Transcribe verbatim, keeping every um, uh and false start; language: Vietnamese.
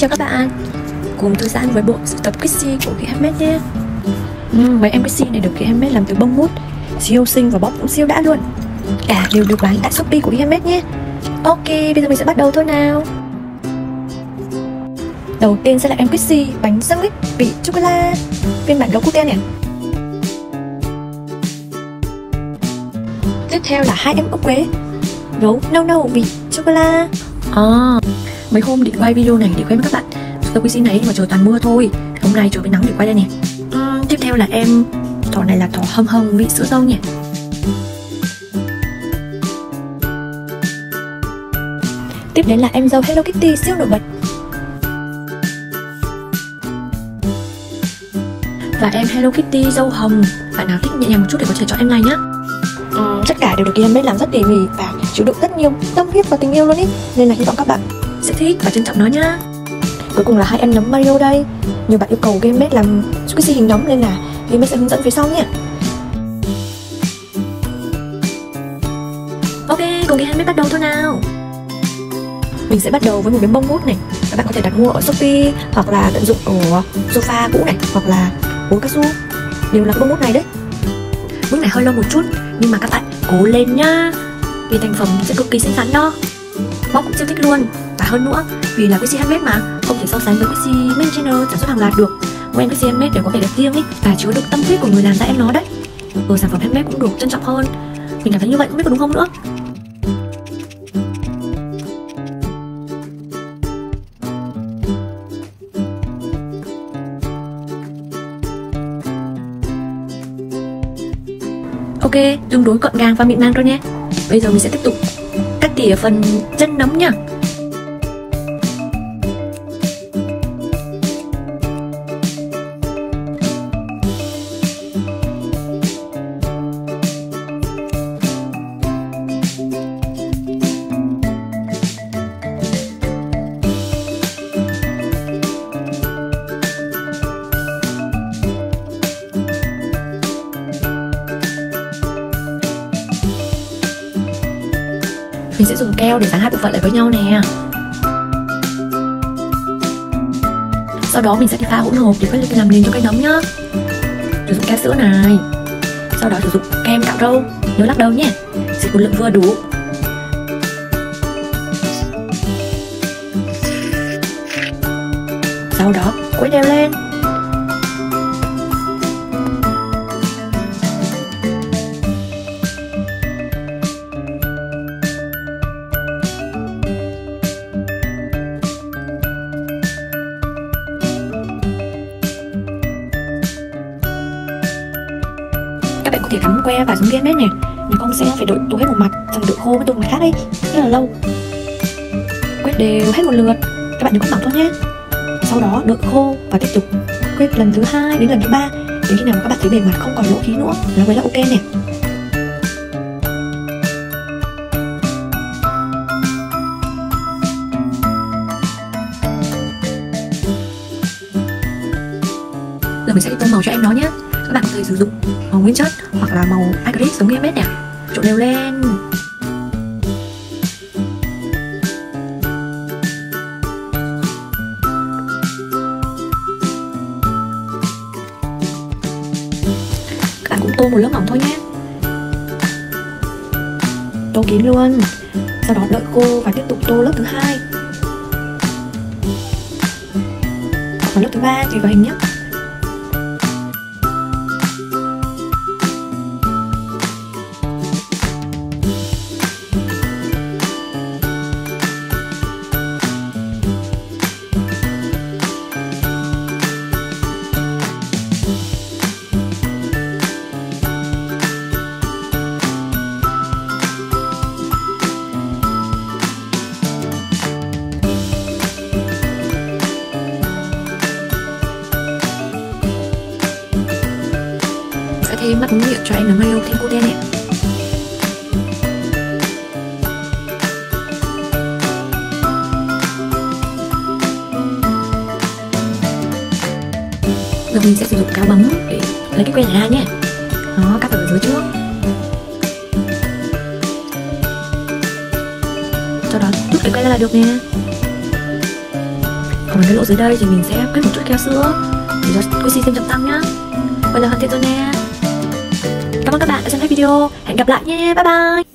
chào các bạn. Cùng tôi ra với bộ sưu tập Quixi của Ghes Handmade nhé. Ừ, mấy em Quixi này được Ghes Handmade làm từ bông mút, siêu xinh và bóp cũng siêu đã luôn. Cả đều được bán tại Shopee của Ghes Handmade nhé. Ok, bây giờ mình sẽ bắt đầu thôi nào. Đầu tiên sẽ là em Quixi bánh sandwich vị chocolate phiên bản gấu cookie này. Tiếp theo là hai em ốc quế gấu nâu nâu vị chocolate. À, mấy hôm định quay video này để quay với các bạn. Tôi Quixi này mà trời toàn mưa thôi. Hôm nay trời bên nắng để quay đây nè. Uhm, tiếp theo là em thỏ này là thỏ hâm hồng vị sữa dâu nhỉ. Tiếp đến là em dâu Hello Kitty siêu nổi bật. Và em Hello Kitty dâu hồng. Bạn nào thích nhẹ nhàng một chút thì có thể chọn em này nhá. Uhm, tất cả đều được Ghes Handmade làm rất tỉ mỉ và chịu đựng rất nhiều tâm huyết và tình yêu luôn ý. Nên là hy vọng các bạn sẽ thích và trân trọng nó nhá. Cuối cùng là hai em nấm Mario đây. Nhiều bạn yêu cầu Ghes Handmade làm squishy hình nấm nên là Ghes Handmade sẽ hướng dẫn phía sau nhé. Ok, cùng Ghes Handmade bắt đầu thôi nào. Mình sẽ bắt đầu với một miếng bông mút này. Các bạn có thể đặt mua ở Shopee hoặc là tận dụng ở sofa cũ này hoặc là gối cao su, đều là bông mút này đấy. Bước này hơi lâu một chút nhưng mà các bạn cố lên nhá, vì thành phẩm sẽ cực kỳ xinh xắn đó. Bóc cũng siêu thích luôn. Và hơn nữa, vì là Quixi Handmade mà không thể so sánh với Quixi Made Channel sản xuất hàng loạt được. Mỗi em Quixi Handmade đều có vẻ đẹp riêng ấy và chứa được tâm huyết của người làm ra em nó đấy. Rồi sản phẩm handmade cũng được trân trọng hơn. Mình cảm thấy như vậy không biết có đúng không nữa. Ok, tương đối gọn gàng và mịn màng rồi nhé. Bây giờ mình sẽ tiếp tục cắt tỉa phần chân nấm nhá. Mình sẽ dùng keo để dán hai bộ phận lại với nhau nè. Sau đó mình sẽ đi pha hỗn hợp để có thể làm liền cho cái nấm nhá. Sử dụng keo sữa này. Sau đó sử dụng kem cạo râu. Nhớ lắc đầu nhé. Sử dụng lượng vừa đủ. Sau đó quấy đều lên. Các bạn có thể cắm que và dùng Ghes Handmade này, nhưng con sẽ phải đợi tối hết một mặt, xong đợi khô với tôm mặt khác ấy, rất là lâu. Quét đều hết một lượt, các bạn đừng có mỏng thôi nhé. Sau đó đợi khô và tiếp tục quét lần thứ hai đến lần thứ ba, đến khi nào mà các bạn thấy bề mặt không còn lỗ khí nữa, nó mới là ok nè. Giờ mình sẽ đi tô màu cho em nó nhé. Các bạn có thể sử dụng màu nguyên chất hoặc là màu acrylic giống như em biết nè. Trộn đều lên. Các bạn cũng tô một lớp mỏng thôi nhé. Tô kín luôn. Sau đó đợi khô và tiếp tục tô lớp thứ hai và lớp thứ ba tùy vào hình nhé. Thêm mắt miệng cho em nấm Mario thêm cô đen ạ. Giờ mình sẽ sử dụng cá bấm để lấy cái que này ra nhé. Nó cắt ở dưới trước. Sau đó rút cái que ra là được nè. Còn cái lỗ dưới đây thì mình sẽ cắt một chút keo sữa để cho Quixi thêm trọng tâm nhá. Bây giờ hoàn thiện rồi nè. Cảm ơn các bạn đã xem hết video. Hẹn gặp lại nhé. Bye bye.